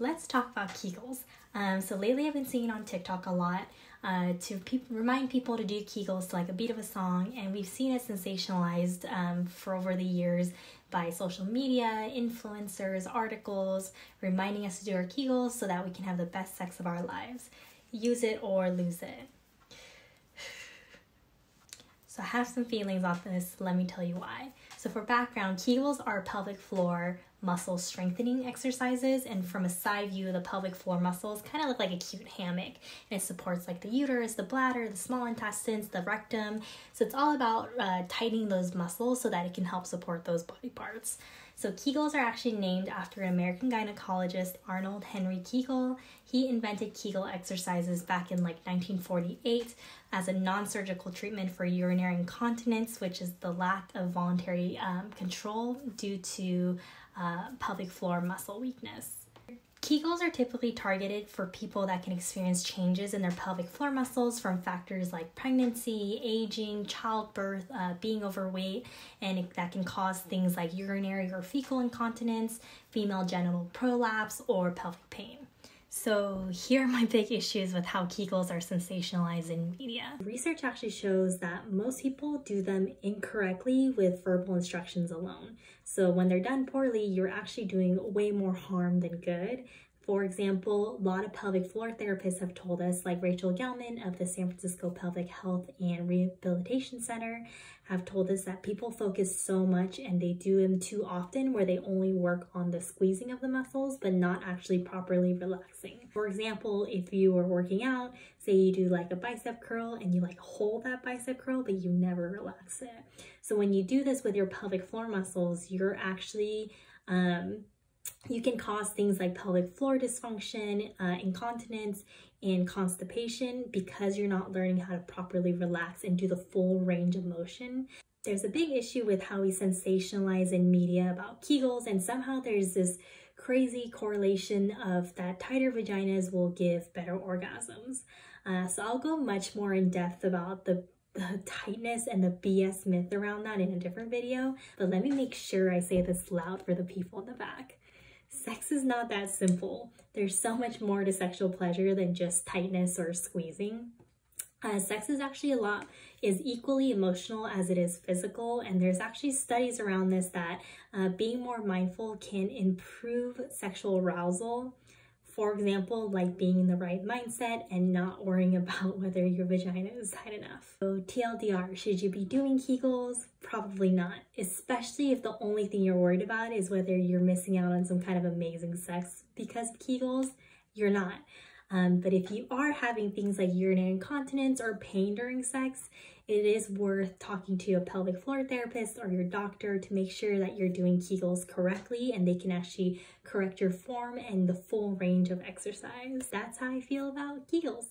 Let's talk about Kegels. So lately I've been seeing on TikTok a lot to remind people to do Kegels to like a beat of a song, and we've seen it sensationalized for over the years by social media, influencers, articles, reminding us to do our Kegels so that we can have the best sex of our lives. Use it or lose it. So I have some feelings on this, let me tell you why. So for background, Kegels are pelvic floor muscle strengthening exercises, and from a side view the pelvic floor muscles kind of look like a cute hammock, and it supports like the uterus, the bladder, the small intestines, the rectum. So it's all about tightening those muscles so that it can help support those body parts. So Kegels are actually named after an American gynecologist, Arnold Henry Kegel. He invented Kegel exercises back in like 1948 as a non-surgical treatment for urinary incontinence, which is the lack of voluntary control due to pelvic floor muscle weakness. Kegels are typically targeted for people that can experience changes in their pelvic floor muscles from factors like pregnancy, aging, childbirth, being overweight, and that can cause things like urinary or fecal incontinence, female genital prolapse, or pelvic pain. So here are my big issues with how Kegels are sensationalized in media. Research actually shows that most people do them incorrectly with verbal instructions alone. So when they're done poorly, you're actually doing way more harm than good. For example, a lot of pelvic floor therapists have told us, like Rachel Gelman of the San Francisco Pelvic Health and Rehabilitation Center, have told us that people focus so much and they do them too often where they only work on the squeezing of the muscles but not actually properly relaxing. For example, if you are working out, say you do like a bicep curl and you like hold that bicep curl but you never relax it. So when you do this with your pelvic floor muscles, you're actually you can cause things like pelvic floor dysfunction, incontinence, and constipation because you're not learning how to properly relax and do the full range of motion. There's a big issue with how we sensationalize in media about Kegels, and somehow there's this crazy correlation of that tighter vaginas will give better orgasms. So I'll go much more in depth about the tightness and the BS myth around that in a different video, but let me make sure I say this loud for the people in the back. Sex is not that simple. There's so much more to sexual pleasure than just tightness or squeezing. Sex is actually is equally emotional as it is physical, and there's actually studies around this that being more mindful can improve sexual arousal. For example, like being in the right mindset and not worrying about whether your vagina is tight enough. So TLDR, should you be doing Kegels? Probably not, especially if the only thing you're worried about is whether you're missing out on some kind of amazing sex because of Kegels. You're not. But if you are having things like urinary incontinence or pain during sex, it is worth talking to a pelvic floor therapist or your doctor to make sure that you're doing Kegels correctly and they can actually correct your form and the full range of exercise. That's how I feel about Kegels.